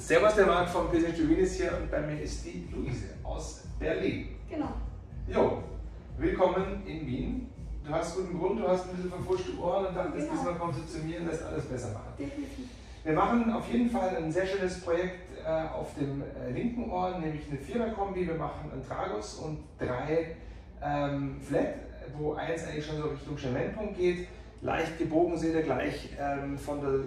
Servus, der Marc von Piercingstudio Wien ist hier und bei mir ist die Luise aus Berlin. Genau. Jo, willkommen in Wien. Du hast guten Grund, du hast ein bisschen verfuschte Ohren und dann ist diesmal kommst du zu mir und lässt alles besser machen. Definitiv. Wir machen auf jeden Fall ein sehr schönes Projekt auf dem linken Ohr, nämlich eine Vierer-Kombi. Wir machen einen Tragus und drei Flat, wo eins eigentlich schon so Richtung Schemenpunkt geht. Leicht gebogen seht ihr gleich von der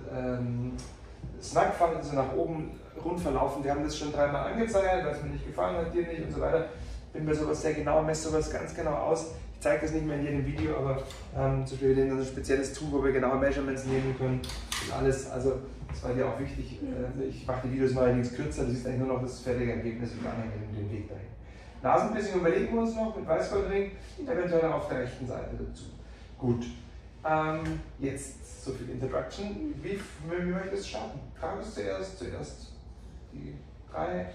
Snackfang, also nach oben rund verlaufen. Wir haben das schon dreimal angezeigt, weil es mir nicht gefallen hat, dir nicht und so weiter. Bin bei sowas sehr genau, messe sowas ganz genau aus. Ich zeige das nicht mehr in jedem Video, aber zum Beispiel wir nehmen ein spezielles Tool, wo wir genaue Measurements nehmen können und alles. Also das war dir auch wichtig. Ich mache die Videos mal allerdings kürzer, du siehst eigentlich nur noch das fertige Ergebnis und anhängen den Weg dahin. Nasenpiercing überlegen wir uns noch mit Weißgoldring, eventuell auf der rechten Seite dazu. Gut. Jetzt so viel Introduction. Wie möchtest du starten? Tragus zuerst die drei.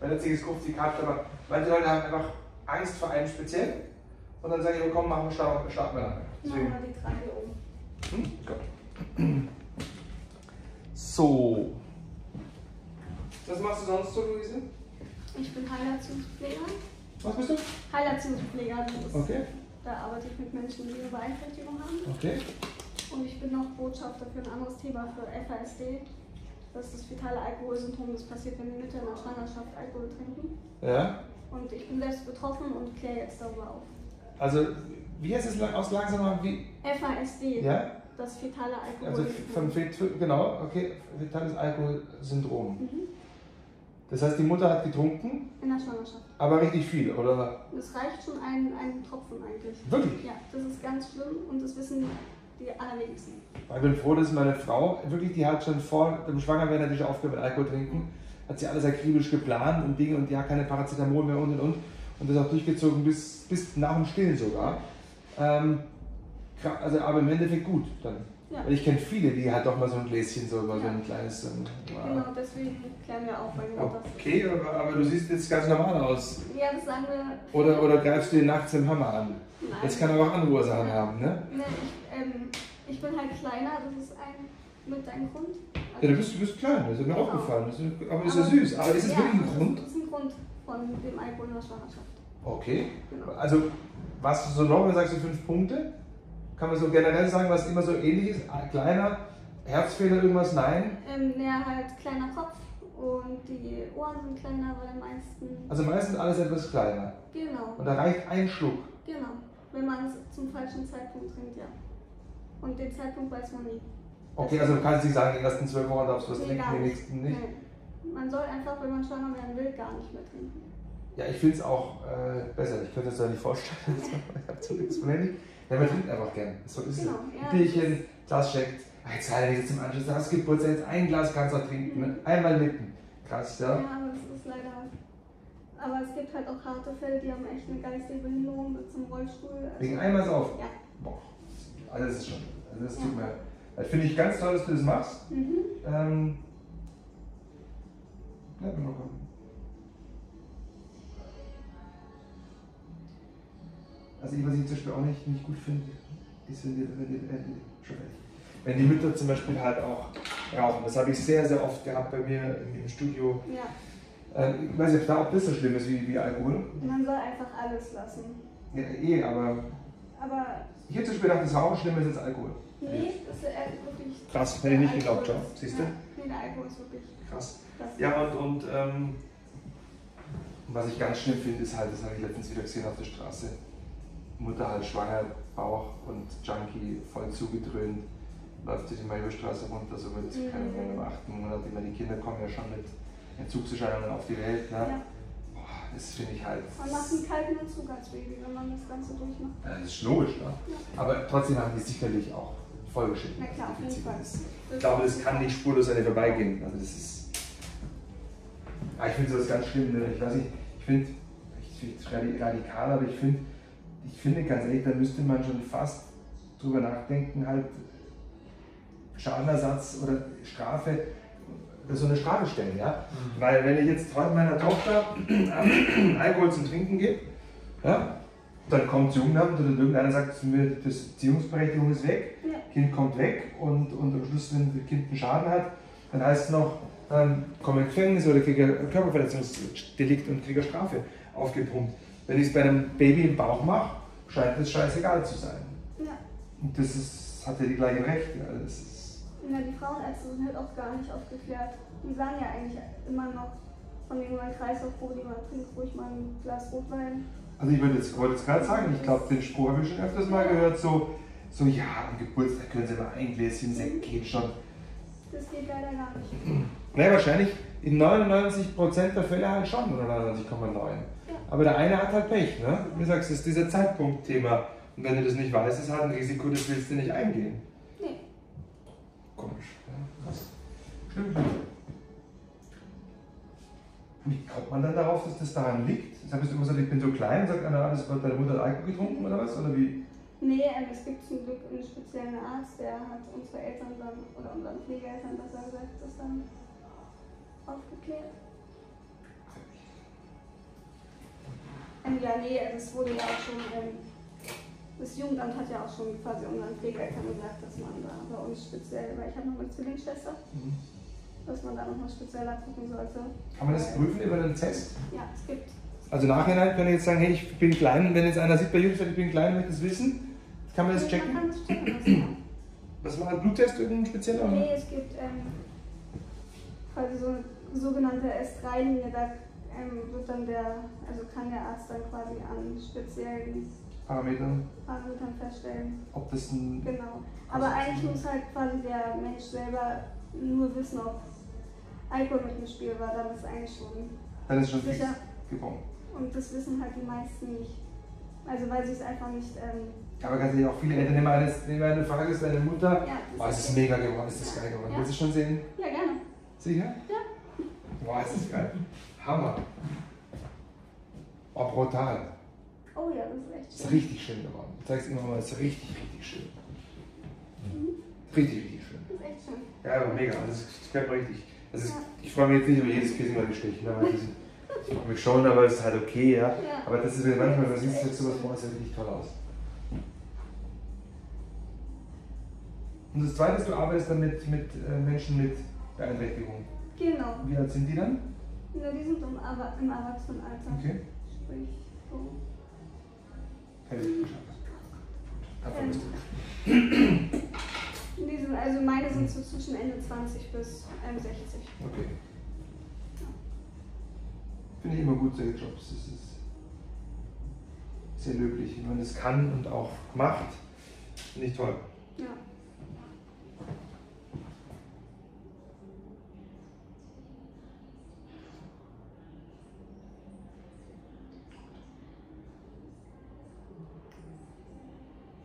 Mein letztes guckt die Karte, aber manche Leute haben einfach Angst vor einem speziell und dann sage ich, komm, machen wir starten wir dann. Deswegen. Machen wir die drei hier oben. Hm? Gut. So. Was machst du sonst so, Luise? Ich bin Heilerziehungspfleger. Was bist du? Heilerziehungspfleger. Okay. Da arbeite ich mit Menschen, die eine Beeinträchtigung haben. Okay. Und ich bin noch Botschafter für ein anderes Thema, für FASD. Das ist das fetale Alkoholsyndrom, das passiert, wenn die Mütter in der Schwangerschaft Alkohol trinken. Ja. Und ich bin selbst betroffen und kläre jetzt darüber auf. Also, wie heißt es aus langsamer wie? FASD. Ja. Das fetale Alkoholsyndrom. Also, genau, okay, fetales Alkoholsyndrom. Mhm. Das heißt, die Mutter hat getrunken? In der Schwangerschaft. Aber richtig viel, oder? Es reicht schon ein Tropfen eigentlich. Wirklich? Ja, das ist ganz schlimm und das wissen die allerwenigsten. Ich bin froh, dass meine Frau, wirklich, die hat schon vor dem Schwangerwerden natürlich aufgehört mit Alkohol trinken, hat sie alles akribisch geplant und Dinge und die hat keine Paracetamol mehr und. Und das auch durchgezogen bis nach dem Stillen sogar. Also, aber im Endeffekt gut dann. Ja. Weil ich kenne viele, die halt doch mal so ein Gläschen, so, ja, so ein kleines. Genau, deswegen klären wir auch, weil wir das. Okay, aber du siehst jetzt ganz normal aus. Ja, das sagen wir. Oder greifst du dir nachts im Hammer an? Nein. Das kann aber auch andere Ursachen haben, ne? Ne, ich bin halt kleiner, das ist mit deinem Grund. Also ja, du bist klein, das ist mir aufgefallen. Aber das ist ja süß. Aber ist es wirklich ein Grund? Das ist ein Grund von dem Alkohol in der Schwangerschaft. Okay. Genau. Also, was du so normal sagst, du 5 Punkte? Kann man so generell sagen, was immer so ähnlich ist? Kleiner, Herzfehler, irgendwas? Nein? Naja, halt kleiner Kopf und die Ohren sind kleiner, weil meistens... Also meistens alles etwas kleiner? Genau. Und da reicht ein Schluck? Genau, wenn man es zum falschen Zeitpunkt trinkt, ja. Und den Zeitpunkt weiß man nie. Okay, also du kannst nicht sagen, die ersten 12 Wochen darfst du was trinken, die nächsten nicht? Nein. Man soll einfach, wenn man schwanger werden will, gar nicht mehr trinken. Ja, ich finde es auch besser. Ich könnte es ja nicht vorstellen. Ich habe zu nichts mehr. Ja, man trinkt einfach gern. So ist es. Genau, ja. Bierchen, Glas schmeckt. Jetzt halte ich jetzt im Anschluss, das Geburtstag, jetzt ein Glas kannst du auch trinken. Mhm. Einmal nippen. Krass, ja? Ja, aber das ist leider. Aber es gibt halt auch harte Fälle, die haben echt eine geistige Behinderung mit zum Rollstuhl. Also wegen einmal auf? Ja. Boah. Also das ist schon. Also das tut mir. Das finde ich ganz toll, dass du das machst. Mhm. Bleib mal locker. Also was ich zum Beispiel auch nicht gut finde, ist, wenn die Mütter zum Beispiel halt auch rauchen. Das habe ich sehr, sehr oft gehabt bei mir im Studio. Ja. Ich weiß nicht, ob da auch das so schlimm ist wie Alkohol. Man soll einfach alles lassen. Ja, aber ich hätte zum Beispiel gedacht, das Rauchen schlimmer ist als Alkohol. Nee, das ist wirklich... Krass, hätte ich nicht geglaubt, ja. Siehst du? Ja, nee, der Alkohol ist wirklich... Krass. Ja, und was ich ganz schlimm finde, ist halt, das habe ich letztens wieder gesehen auf der Straße, Mutter halt schwanger, Bauch und Junkie, voll zugedröhnt, läuft sie die Majorstraße runter, so mit, keine Ahnung, 8 Monate, immer die Kinder kommen ja schon mit Entzugserscheinungen auf die Welt, ne? Ja. Boah, das finde ich halt... Man macht einen kalten Entzug als Baby, wenn man das Ganze durchmacht. Ja, das ist logisch, ne? Ja. Aber trotzdem haben die sicherlich auch vollgeschickt. Na klar, auf jeden Fall. Ich glaube, das kann nicht spurlos an dir vorbeigehen, also das ist... Ja, ich finde sowas ganz schlimm, ne? Ich weiß nicht, ich finde, ich bin radikal, aber ich finde ganz ehrlich, da müsste man schon fast drüber nachdenken, halt Schadenersatz oder Strafe, so eine Strafe stellen, ja? Mhm. Weil wenn ich jetzt heute meiner Tochter Alkohol zum Trinken gebe, ja, dann kommt das Jugendamt oder irgendeiner sagt zu mir, die Erziehungsberechtigung ist weg, ja. Kind kommt weg und am Schluss, wenn das Kind einen Schaden hat, dann heißt es noch, komme in Gefängnis oder kriege Körperverletzungsdelikt und kriege Strafe aufgepumpt. Wenn ich es bei einem Baby im Bauch mache, scheint es scheißegal zu sein. Ja. Und das ist, hat ja die gleichen Rechte. Also das ist ja, die Frauenärzte sind halt auch gar nicht aufgeklärt. Die sagen ja eigentlich immer noch, von wegen meinem Kreislaufproblem, trinkt ruhig mal ein Glas Rotwein. Also ich wollte jetzt gerade sagen, ich glaube, den Spruch habe ich schon öfters mal gehört, so ja, am Geburtstag können Sie mal ein Gläschen Sekt, geht schon. Das geht leider gar nicht. Naja, wahrscheinlich in 99% der Fälle halt schon, oder 99,9. Ja. Aber der eine hat halt Pech, ne? Wie du sagst, das ist dieser Zeitpunktthema. Und wenn du das nicht weißt, ist halt ein Risiko, das willst du nicht eingehen. Nee. Komisch. Ja, krass. Schlimm. Wie kommt man dann darauf, dass das daran liegt? Jetzt habe ich immer gesagt, ich bin so klein und sagt einer, deine Mutter hat Alkohol getrunken oder was? Oder wie? Nee, es gibt zum Glück einen speziellen Arzt, der hat unsere Eltern dann, oder unseren Pflegeeltern besser gesagt, das dann aufgeklärt. Ja, nee, also es wurde ja auch schon, das Jugendamt hat ja auch schon quasi unseren Pflegeeltern gesagt, dass man da bei uns speziell, weil ich habe noch eine Zwillingsschwester. Mhm. Dass man da nochmal spezieller gucken sollte. Kann man das prüfen über den Test? Ja, es gibt. Also nachhinein kann ich jetzt sagen, hey, ich bin klein, und wenn jetzt einer sieht bei Jungs, ich bin klein, möchte das wissen, kann man das checken? Man kann das checken lassen. Was macht ein Bluttest irgendeinen speziellen? Nee, es gibt quasi so eine sogenannte S3-Linie, da wird dann kann der Arzt dann quasi an speziellen Parametern feststellen. Ob das ein... Genau. Aber eigentlich muss halt quasi der Mensch selber nur wissen, ob Alkohol mit dem Spiel war, dann ist eigentlich schon. Dann ist schon sicher gekommen. Und das wissen halt die meisten nicht. Also weil sie es einfach nicht. Aber ganz ehrlich, auch viele Eltern nehmen eine Frage, ist deine Mutter. Ja, boah, es ist mega geworden, es ist geil geworden. Ja. Willst du schon sehen? Ja, gerne. Sicher? Ja. Boah, es ist geil. Hammer. Oh, brutal. Oh ja, das ist echt schön. Es ist richtig schön geworden. Ich zeig's immer mal, es ist richtig, richtig schön. Mhm. Richtig, richtig schön. Das ist echt schön. Ja, aber mega, das gefällt mir richtig. Also ja. Ich freue mich jetzt nicht über jedes Piercing mal gestrichen. Ich freue mich schon, aber es ist halt okay, ja. Aber das ist manchmal, man sieht es jetzt sowas, boah, es sieht wirklich toll aus. Und das Zweite ist, du arbeitest dann mit Menschen mit Beeinträchtigung. Genau. Wie alt sind die dann? Na, die sind im Erwachsenenalter. Okay. Sprich, so. Hätte ich geschafft. Davon bist du. Also meine sind so zwischen Ende 20 bis 60. Okay. Ja. Finde ich immer gut, solche Jobs. Das ist sehr löblich, wenn man es kann und auch macht. Finde ich toll. Ja.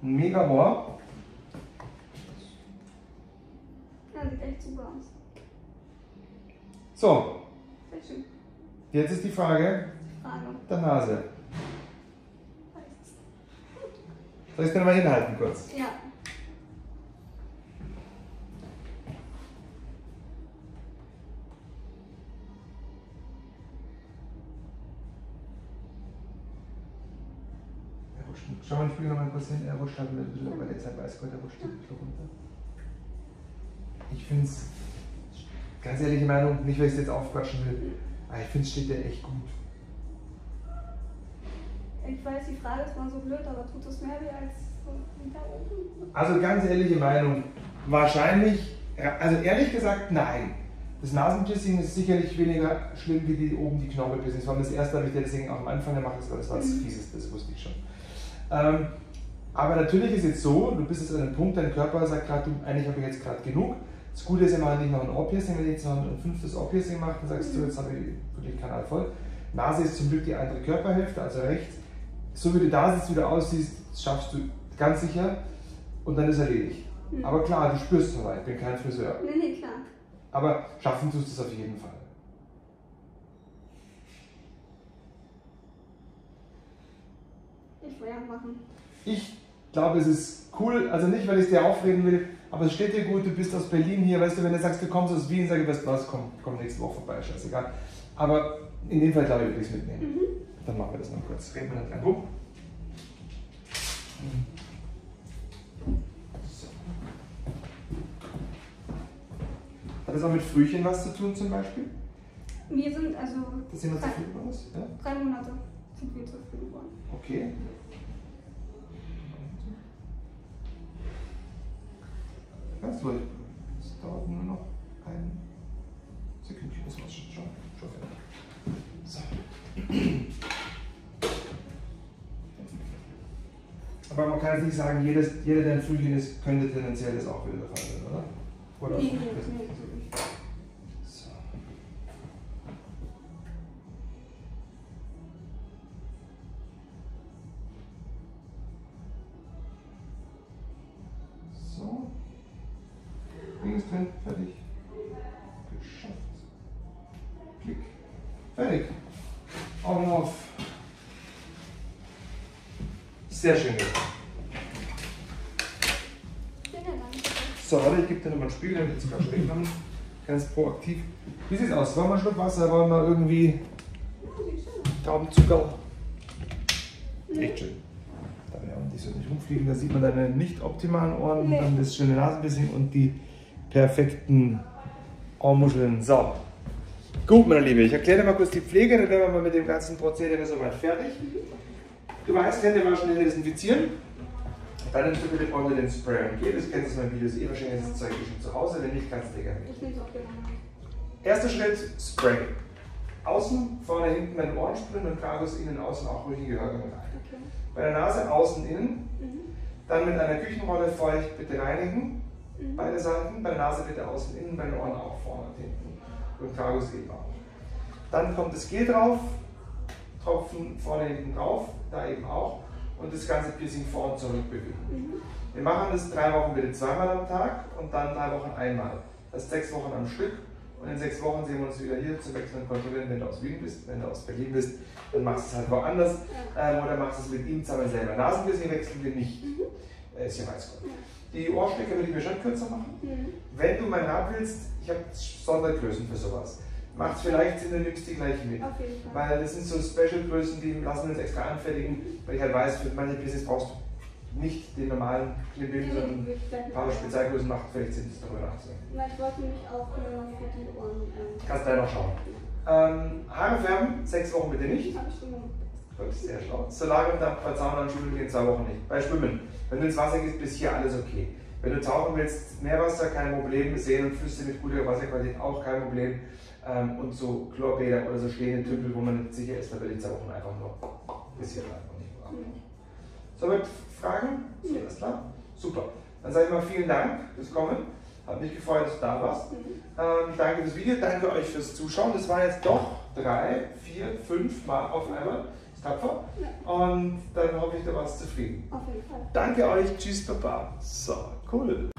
Mega Bohr. So, jetzt ist die Frage der Nase. Soll ich es dann mal hinhalten kurz? Ja. Schau mal, ich spiele nochmal kurz hin, er rutscht halt ein bisschen, aber jetzt halt weiß Gott, er rutscht ein bisschen runter. Ich finde es, ganz ehrliche Meinung, nicht weil ich es jetzt aufquatschen will, aber ich finde es steht ja echt gut. Ich weiß, die Frage ist mal so blöd, aber tut es mehr weh als hinter oben? Also ganz ehrliche Meinung, wahrscheinlich, also ehrlich gesagt nein. Das Nasenpiercing ist sicherlich weniger schlimm wie die oben die Knorpelpiercings. Das war das erste, was ich deswegen auch am Anfang gemacht habe, das war das Fieseste, das wusste ich schon. Aber natürlich ist jetzt so, du bist jetzt an einem Punkt, dein Körper sagt gerade, eigentlich habe ich jetzt gerade genug. Das Gute ist, wir machen nicht noch ein Ohr-Piercing, wenn ich jetzt noch ein fünftes Ohr-Piercing mache, dann sagst du, jetzt habe ich den Kanal voll. Nase ist zum Glück die andere Körperhälfte, also rechts. So wie du da sitzt, wie du aussiehst, schaffst du ganz sicher und dann ist erledigt. Mhm. Aber klar, du spürst es soweit, ich bin kein Friseur. Nee, nee, klar. Aber schaffen tust du es auf jeden Fall. Ich will ja machen. Ich glaube, es ist cool, also nicht, weil ich es dir aufreden will, aber es steht dir gut, du bist aus Berlin hier, weißt du, wenn du sagst, du kommst aus Wien, sag ich, weißt du was, komm nächste Woche vorbei, scheißegal. Aber in dem Fall, glaube ich, will ich es mitnehmen. Mhm. Dann machen wir das noch kurz. Reden wir dann rein. So. das auch mit Frühchen was zu tun zum Beispiel? Wir sind also... Das sind wir zu früh geworden? Ja? 3 Monate sind wir zu früh geworden. Okay. Ganz ruhig. Es dauert nur noch ein Sekündchen, das war's schon. Schon fertig. So. Aber man kann jetzt nicht sagen, jeder, der ein Frühling ist, könnte tendenziell das auch wieder fallen, oder? Oder nee, nee. So. So. Ding ist drin, fertig. Geschafft. Klick. Fertig. Augen auf. Sehr schön. So, warte, ich gebe dir nochmal einen Spiegel, damit wir es gleich haben. Ganz proaktiv. Wie sieht es aus? Wollen wir einen Schluck Wasser? Wollen wir irgendwie Taubenzucker? Nee. Echt schön. Da werden die so nicht rumfliegen. Da sieht man deine nicht optimalen Ohren, nee. Dann das schöne Nasenbissing und die perfekten Ohrmuscheln. So. Gut, meine Liebe, ich erkläre dir mal kurz die Pflege, dann werden wir mal mit dem ganzen Prozedere soweit fertig. Du weißt, Hände waschen, Hände desinfizieren. Dann nimmst du bitte vorne den Spray und Gel. Das kennst du aus meinem Video, das wahrscheinlich ist das Zeug schon zu Hause, wenn nicht, kannst du dir gerne nehmen. Ich nehme es auch gerne. Erster Schritt, Spray. Außen, vorne, hinten bei den Ohren sprühen und Kragus innen, außen auch ruhig in die Gehörgänge rein. Okay. Bei der Nase außen, innen. Mhm. Dann mit einer Küchenrolle feucht bitte reinigen. Mhm. Beide Seiten, bei der Nase bitte außen, innen, bei den Ohren auch vorne und hinten. Und Kragus eben auch. Dann kommt das Gel drauf. Tropfen vorne, hinten drauf, da eben auch. Und das ganze Piercing vor und zurück bewegen. Mhm. Wir machen das 3 Wochen bitte 2-mal am Tag und dann 3 Wochen 1-mal. Das ist 6 Wochen am Stück und in 6 Wochen sehen wir uns wieder hier zum Wechseln und Kontrollieren, wenn du aus Wien bist, wenn du aus Berlin bist, dann machst du es halt woanders oder machst es mit ihm zusammen selber. Nasenpiercing wechseln wir nicht, ist ja weiß Gott. Die Ohrstücke würde ich mir schon kürzer machen. Mhm. Wenn du mal nach willst, ich habe Sondergrößen für sowas. Macht es vielleicht Sinn, du nimmst die gleich mit. Weil das sind so Special-Größen, die lassen wir uns extra anfertigen, weil ich halt weiß, für manche Business brauchst du nicht den normalen Klimbim, nee, sondern ein paar Spezialgrößen macht vielleicht Sinn, das darüber nachzudenken. Weil ich wollte mich auch für die Ohren. Kannst du da noch schauen. Haare färben, 6 Wochen bitte nicht. Habe ich schon gemacht. Gut, sehr schlau. Solarium dann bei Sauna und Schwimmen gehen 2 Wochen nicht. Bei Schwimmen, wenn du ins Wasser gehst, bis hier alles okay. Wenn du tauchen willst, Meerwasser, kein Problem. Seen und Flüsse mit guter Wasserqualität auch kein Problem. Und so Chlorbäder oder so stehende Tümpel, wo man nicht sicher ist, da würde ich 2 Wochen einfach nur ein bisschen einfach nicht bearbeiten. Soweit Fragen? Ist alles klar? Super. Dann sage ich mal vielen Dank fürs Kommen. Hat mich gefreut, dass du da warst. Danke fürs Video, danke euch fürs Zuschauen. Das waren jetzt doch 3, 4, 5 Mal auf einmal. Ist tapfer. Und dann hoffe ich, da warst du zufrieden. Auf jeden Fall. Danke euch. Tschüss, Papa. So, cool.